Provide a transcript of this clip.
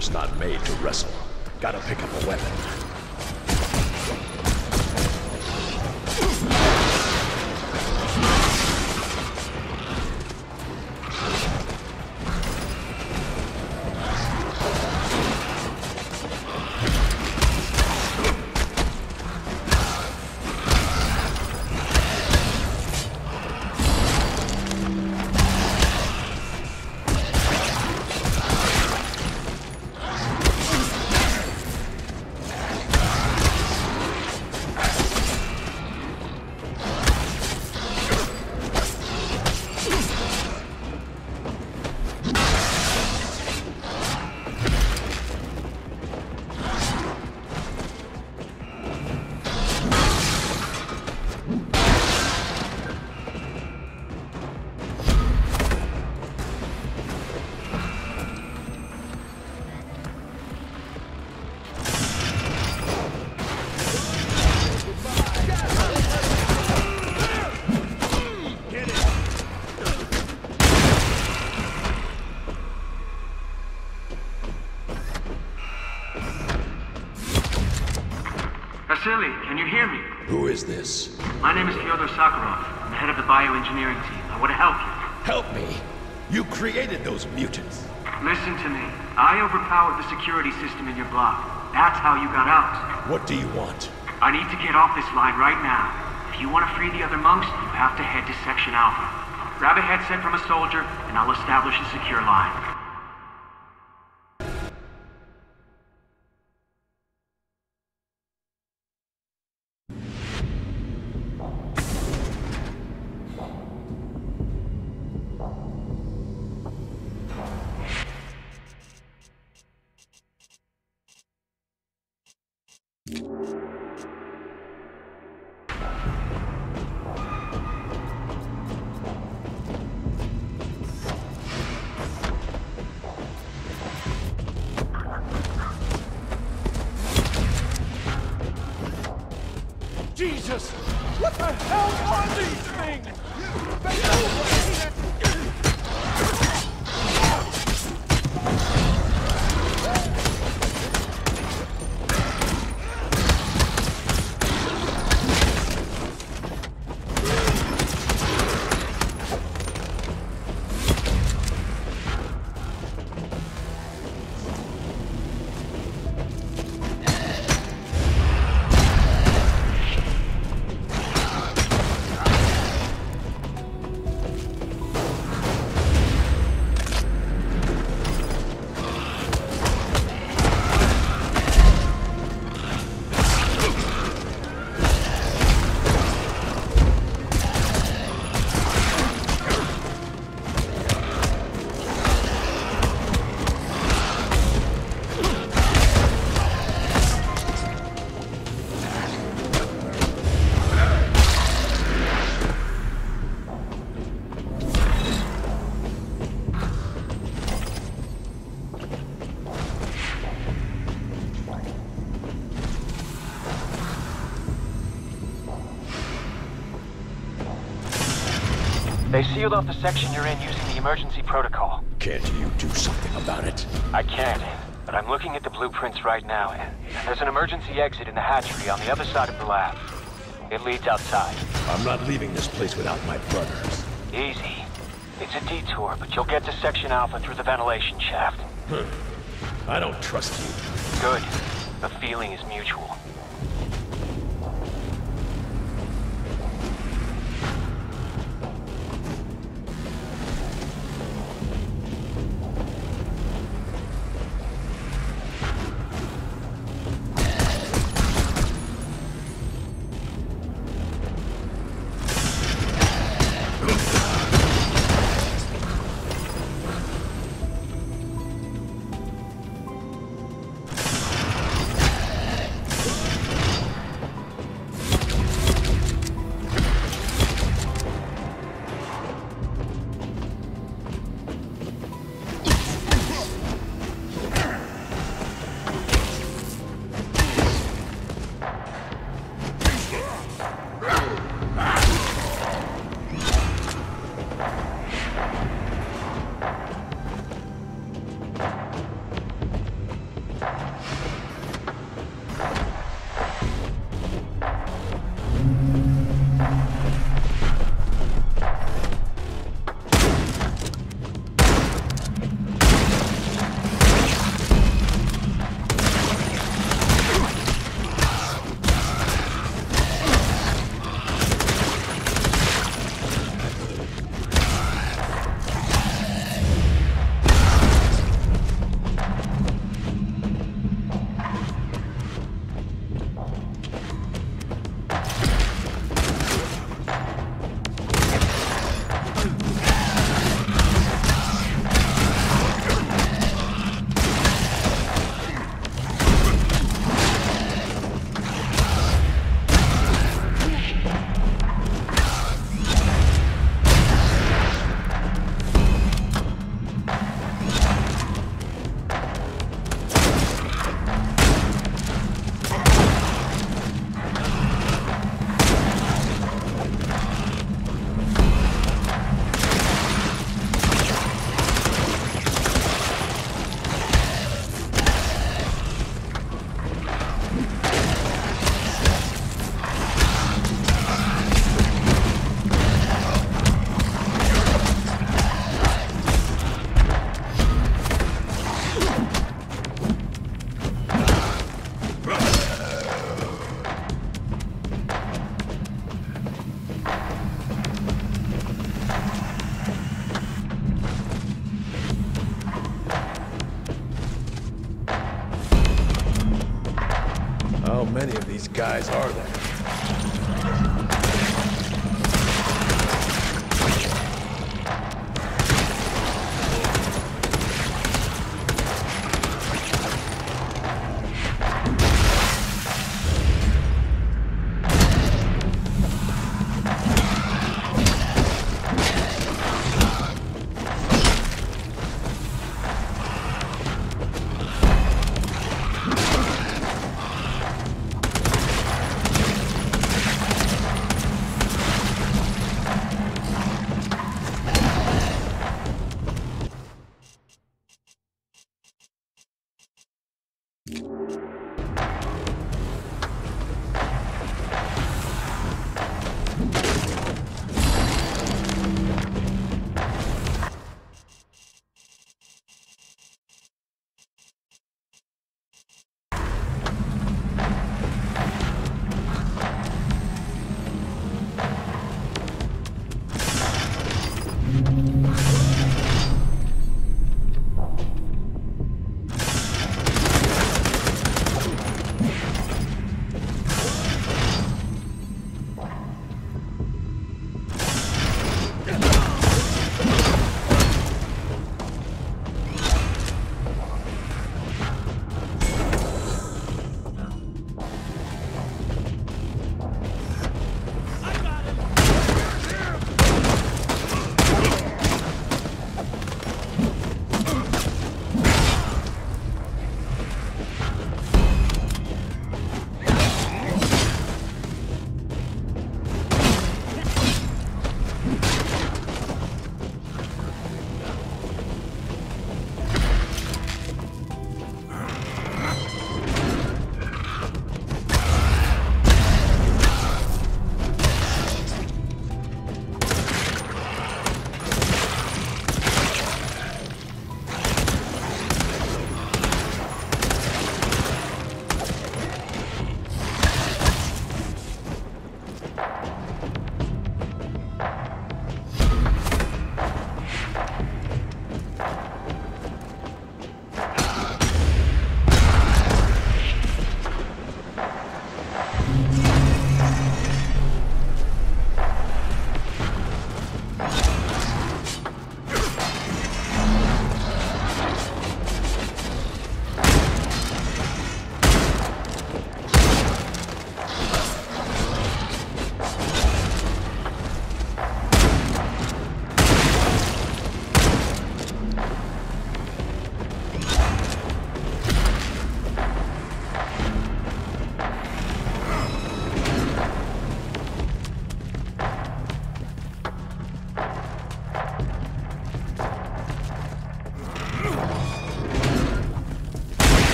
just not made to wrestle. Gotta pick up a weapon. Can you hear me? Who is this? My name is Fyodor Sakharov. I'm the head of the bioengineering team. I want to help you. Help me? You created those mutants. Listen to me. I overpowered the security system in your block. That's how you got out. What do you want? I need to get off this line right now. If you want to free the other monks, you have to head to Section Alpha. Grab a headset from a soldier, and I'll establish a secure line. Jesus! What the hell are these things? They sealed off the section you're in using the emergency protocol. Can't you do something about it? I can, but I'm looking at the blueprints right now. There's an emergency exit in the hatchery on the other side of the lab. It leads outside. I'm not leaving this place without my brothers. Easy. It's a detour, but you'll get to Section Alpha through the ventilation shaft. I don't trust you. Good. The feeling is mutual. guys are there?